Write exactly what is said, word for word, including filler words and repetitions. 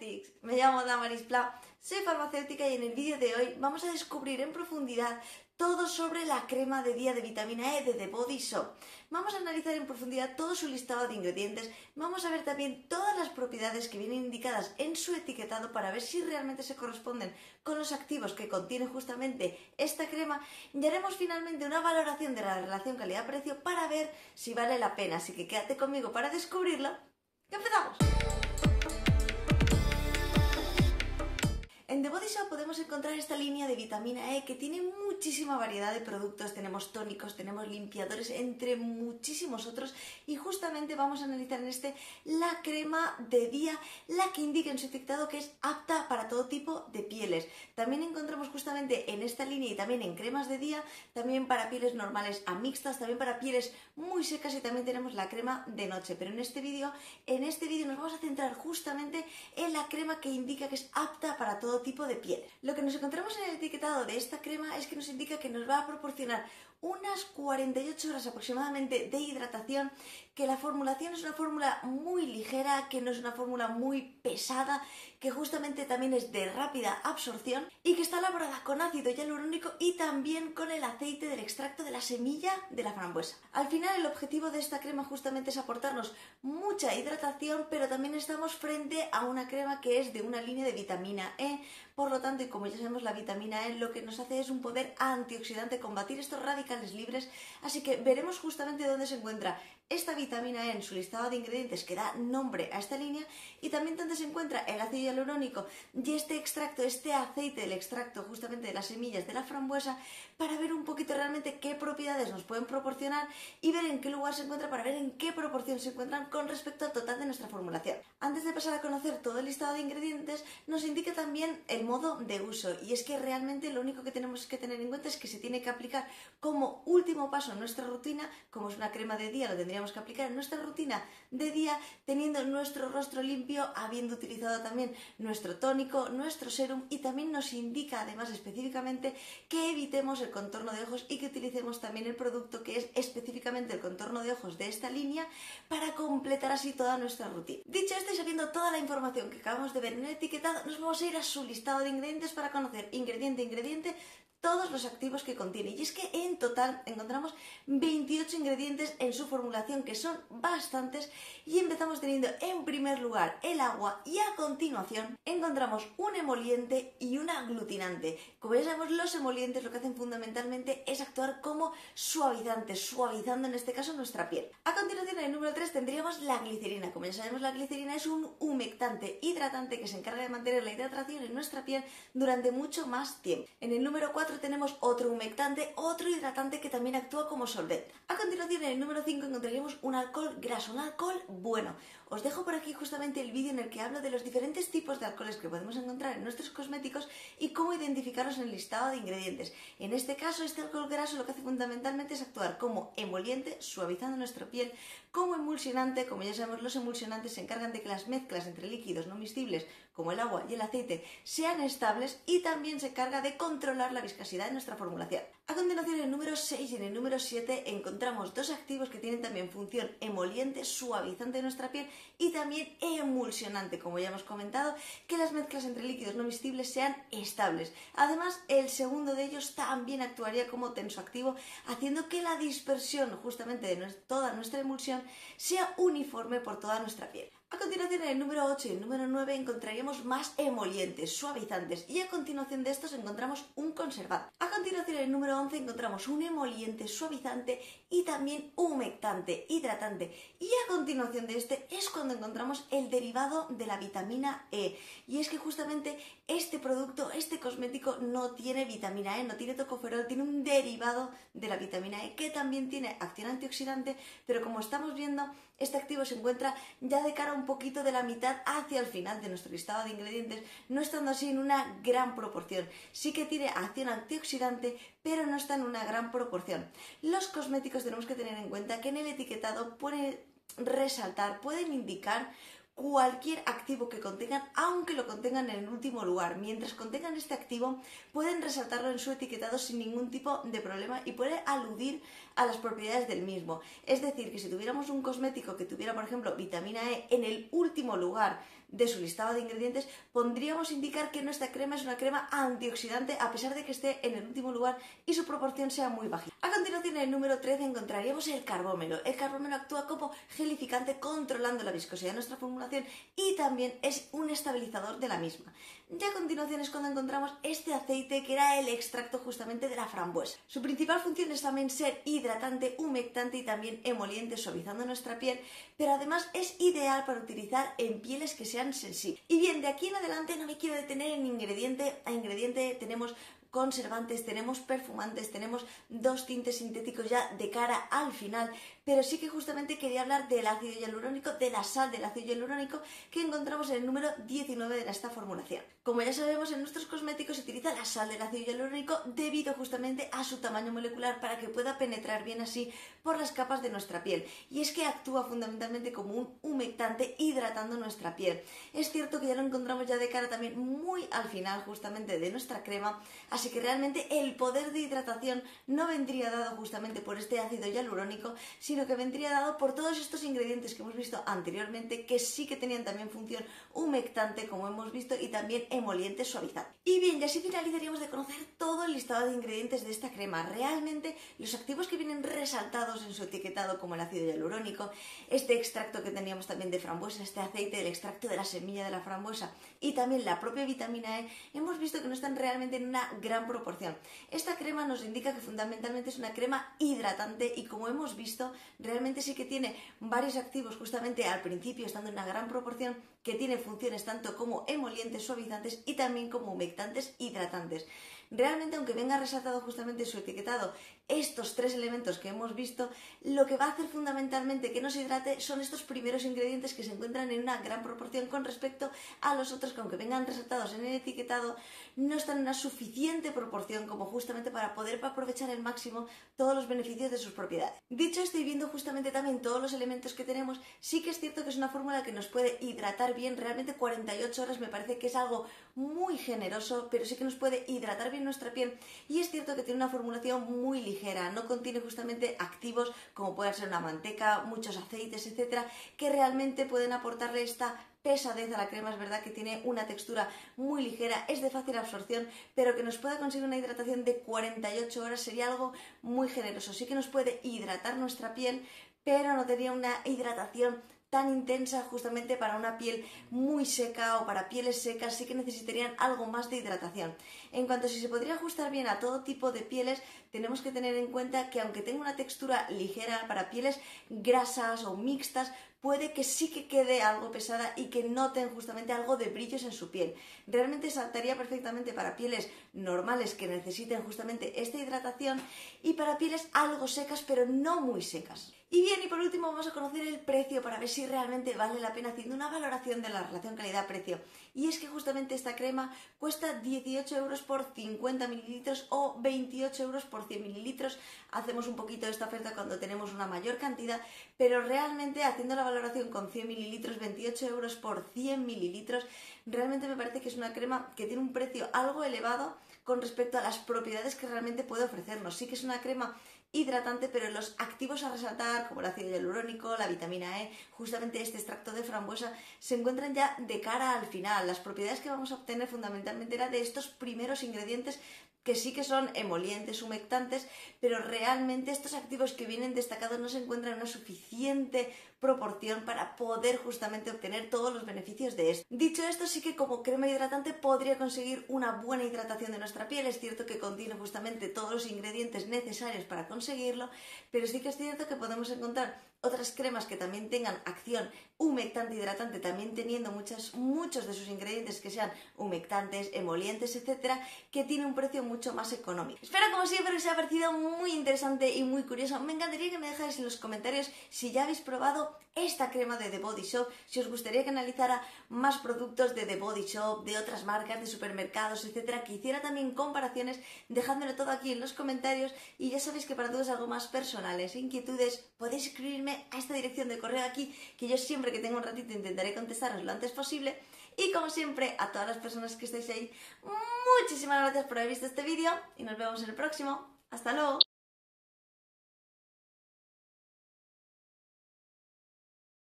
Cosmetics. Me llamo Damaris Pla, soy farmacéutica y en el vídeo de hoy vamos a descubrir en profundidad todo sobre la crema de día de vitamina E de The Body Shop. Vamos a analizar en profundidad todo su listado de ingredientes, vamos a ver también todas las propiedades que vienen indicadas en su etiquetado para ver si realmente se corresponden con los activos que contiene justamente esta crema y haremos finalmente una valoración de la relación calidad-precio para ver si vale la pena. Así que quédate conmigo para descubrirlo. ¡Empezamos! En The Body Shop podemos encontrar esta línea de vitamina E que tiene muchísima variedad de productos, tenemos tónicos, tenemos limpiadores, entre muchísimos otros, y justamente vamos a analizar en este la crema de día, la que indica en su etiquetado que es apta para todo tipo de pieles. También encontramos justamente en esta línea y también en cremas de día, también para pieles normales a mixtas, también para pieles muy secas y también tenemos la crema de noche, pero en este vídeo, en este vídeo nos vamos a centrar justamente en la crema que indica que es apta para todo tipo de piel. Lo que nos encontramos en el etiquetado de esta crema es que nos indica que nos va a proporcionar unas cuarenta y ocho horas aproximadamente de hidratación, que la formulación es una fórmula muy ligera, que no es una fórmula muy pesada, que justamente también es de rápida absorción y que está elaborada con ácido hialurónico y también con el aceite del extracto de la semilla de la frambuesa. Al final el objetivo de esta crema justamente es aportarnos mucha hidratación, pero también estamos frente a una crema que es de una línea de vitamina E, por lo tanto, y como ya sabemos, la vitamina E lo que nos hace es un poder antioxidante, combatir estos radicales libres, así que veremos justamente dónde se encuentra esta vitamina E en su listado de ingredientes que da nombre a esta línea y también dónde se encuentra el ácido hialurónico y este extracto, este aceite del extracto justamente de las semillas de la frambuesa, para ver un poquito realmente qué propiedades nos pueden proporcionar y ver en qué lugar se encuentra, para ver en qué proporción se encuentran con respecto al total de nuestra formulación. Antes de pasar a conocer todo el listado de ingredientes, nos indica también el modo de uso, y es que realmente lo único que tenemos que tener en cuenta es que se tiene que aplicar con como último paso en nuestra rutina. Como es una crema de día, lo tendríamos que aplicar en nuestra rutina de día, teniendo nuestro rostro limpio, habiendo utilizado también nuestro tónico, nuestro serum, y también nos indica además específicamente que evitemos el contorno de ojos y que utilicemos también el producto que es específicamente el contorno de ojos de esta línea para completar así toda nuestra rutina. Dicho esto y sabiendo toda la información que acabamos de ver en el etiquetado, nos vamos a ir a su listado de ingredientes para conocer ingrediente a ingrediente todos los activos que contiene, y es que en total encontramos veintiocho ingredientes en su formulación, que son bastantes, y empezamos teniendo en primer lugar el agua y a continuación encontramos un emoliente y un aglutinante. Como ya sabemos, los emolientes lo que hacen fundamentalmente es actuar como suavizantes, suavizando en este caso nuestra piel. A continuación, en el número tres tendríamos la glicerina. Como ya sabemos, la glicerina es un humectante hidratante que se encarga de mantener la hidratación en nuestra piel durante mucho más tiempo. En el número cuatro tenemos otro humectante, otro hidratante que también actúa como solvente. A continuación, en el número cinco encontraríamos un alcohol graso, un alcohol bueno. Os dejo por aquí justamente el vídeo en el que hablo de los diferentes tipos de alcoholes que podemos encontrar en nuestros cosméticos y cómo identificarlos en el listado de ingredientes. En este caso, este alcohol graso lo que hace fundamentalmente es actuar como emoliente, suavizando nuestra piel, como emulsionante. Como ya sabemos, los emulsionantes se encargan de que las mezclas entre líquidos no miscibles, como el agua y el aceite, sean estables, y también se encarga de controlar la viscosidad de nuestra formulación. A continuación, en el número seis y en el número siete encontramos dos activos que tienen también función emoliente, suavizante de nuestra piel y también emulsionante, como ya hemos comentado, que las mezclas entre líquidos no miscibles sean estables. Además, el segundo de ellos también actuaría como tensoactivo, haciendo que la dispersión justamente de toda nuestra emulsión sea uniforme por toda nuestra piel. A continuación, en el número ocho y el número nueve encontraríamos más emolientes, suavizantes, y a continuación de estos encontramos un conservante. A continuación, en el número once encontramos un emoliente, suavizante y también humectante, hidratante, y a continuación de este es cuando encontramos el derivado de la vitamina E, y es que justamente este producto, este cosmético no tiene vitamina E, no tiene tocoferol, tiene un derivado de la vitamina E que también tiene acción antioxidante, pero como estamos viendo, este activo se encuentra ya de cara a un poquito de la mitad hacia el final de nuestro listado de ingredientes, no estando así en una gran proporción. Sí que tiene acción antioxidante, pero no está en una gran proporción. Los cosméticos tenemos que tener en cuenta que en el etiquetado pueden resaltar, pueden indicar cualquier activo que contengan, aunque lo contengan en el último lugar. Mientras contengan este activo, pueden resaltarlo en su etiquetado sin ningún tipo de problema y puede aludir a las propiedades del mismo. Es decir, que si tuviéramos un cosmético que tuviera, por ejemplo, vitamina E en el último lugar de su listado de ingredientes, podríamos indicar que nuestra crema es una crema antioxidante a pesar de que esté en el último lugar y su proporción sea muy bajita. A continuación, en el número trece encontraríamos el carbómelo. El carbómelo actúa como gelificante controlando la viscosidad de nuestra formulación y también es un estabilizador de la misma. Ya a continuación es cuando encontramos este aceite que era el extracto justamente de la frambuesa. Su principal función es también ser hidratante, humectante y también emoliente, suavizando nuestra piel, pero además es ideal para utilizar en pieles que sean sensibles. Y bien, de aquí en adelante no me quiero detener en ingrediente a ingrediente. Tenemos conservantes, tenemos perfumantes, tenemos dos tintes sintéticos ya de cara al final, pero sí que justamente quería hablar del ácido hialurónico, de la sal del ácido hialurónico que encontramos en el número diecinueve de esta formulación. Como ya sabemos, en nuestros cosméticos se utiliza la sal del ácido hialurónico debido justamente a su tamaño molecular para que pueda penetrar bien así por las capas de nuestra piel, y es que actúa fundamentalmente como un humectante hidratando nuestra piel. Es cierto que ya lo encontramos ya de cara también muy al final justamente de nuestra crema, así que realmente el poder de hidratación no vendría dado justamente por este ácido hialurónico, sino que vendría dado por todos estos ingredientes que hemos visto anteriormente, que sí que tenían también función humectante, como hemos visto, y también emoliente, suavizante. Y bien, ya así finalizaríamos de conocer todo el listado de ingredientes de esta crema. Realmente los activos que vienen resaltados en su etiquetado, como el ácido hialurónico, este extracto que teníamos también de frambuesa, este aceite del extracto de la semilla de la frambuesa y también la propia vitamina E, hemos visto que no están realmente en una gran gran proporción. Esta crema nos indica que fundamentalmente es una crema hidratante y, como hemos visto, realmente sí que tiene varios activos justamente al principio, estando en una gran proporción, que tiene funciones tanto como emolientes, suavizantes y también como humectantes, hidratantes. Realmente, aunque venga resaltado justamente su etiquetado estos tres elementos que hemos visto, lo que va a hacer fundamentalmente que nos hidrate son estos primeros ingredientes que se encuentran en una gran proporción con respecto a los otros que, aunque vengan resaltados en el etiquetado, no están en una suficiente proporción como justamente para poder aprovechar al máximo todos los beneficios de sus propiedades. Dicho esto, y viendo justamente también todos los elementos que tenemos, sí que es cierto que es una fórmula que nos puede hidratar bien. Realmente cuarenta y ocho horas me parece que es algo muy generoso, pero sí que nos puede hidratar bien nuestra piel, y es cierto que tiene una formulación muy ligera, no contiene justamente activos como puede ser una manteca, muchos aceites, etcétera, que realmente pueden aportarle esta pesadez a la crema. Es verdad que tiene una textura muy ligera, es de fácil absorción, pero que nos pueda conseguir una hidratación de cuarenta y ocho horas sería algo muy generoso. Sí que nos puede hidratar nuestra piel, pero no tenía una hidratación tan intensa justamente para una piel muy seca o para pieles secas. Sí que necesitarían algo más de hidratación. En cuanto a si se podría ajustar bien a todo tipo de pieles, tenemos que tener en cuenta que, aunque tenga una textura ligera, para pieles grasas o mixtas puede que sí que quede algo pesada y que noten justamente algo de brillos en su piel. Realmente saltaría perfectamente para pieles normales que necesiten justamente esta hidratación y para pieles algo secas pero no muy secas. Y bien, y por último vamos a conocer el precio para ver si realmente vale la pena, haciendo una valoración de la relación calidad-precio. Y es que justamente esta crema cuesta dieciocho euros por cincuenta mililitros o veintiocho euros por cien mililitros. Hacemos un poquito esta oferta cuando tenemos una mayor cantidad, pero realmente haciendo la valoración con cien mililitros, veintiocho euros por cien mililitros, realmente me parece que es una crema que tiene un precio algo elevado con respecto a las propiedades que realmente puede ofrecernos. Sí que es una crema hidratante, pero los activos a resaltar, como el ácido hialurónico, la vitamina E, justamente este extracto de frambuesa, se encuentran ya de cara al final. Las propiedades que vamos a obtener fundamentalmente eran de estos primeros ingredientes, que sí que son emolientes, humectantes, pero realmente estos activos que vienen destacados no se encuentran en una suficiente proporción para poder justamente obtener todos los beneficios de esto. Dicho esto, sí que como crema hidratante podría conseguir una buena hidratación de nuestra piel. Es cierto que contiene justamente todos los ingredientes necesarios para conseguirlo, pero sí que es cierto que podemos encontrar otras cremas que también tengan acción humectante, hidratante, también teniendo muchas, muchos de sus ingredientes que sean humectantes, emolientes, etcétera, que tiene un precio mucho más económico. Espero, como siempre, que os haya parecido muy interesante y muy curioso. Me encantaría que me dejáis en los comentarios si ya habéis probado esta crema de The Body Shop, si os gustaría que analizara más productos de The Body Shop, de otras marcas, de supermercados, etcétera, que hiciera también comparaciones, dejándomelo todo aquí en los comentarios. Y ya sabéis que para todos algo más personales, inquietudes, podéis escribirme a esta dirección de correo aquí, que yo siempre que tengo un ratito intentaré contestaros lo antes posible. Y como siempre, a todas las personas que estáis ahí, muchísimas gracias por haber visto este vídeo y nos vemos en el próximo. ¡Hasta luego!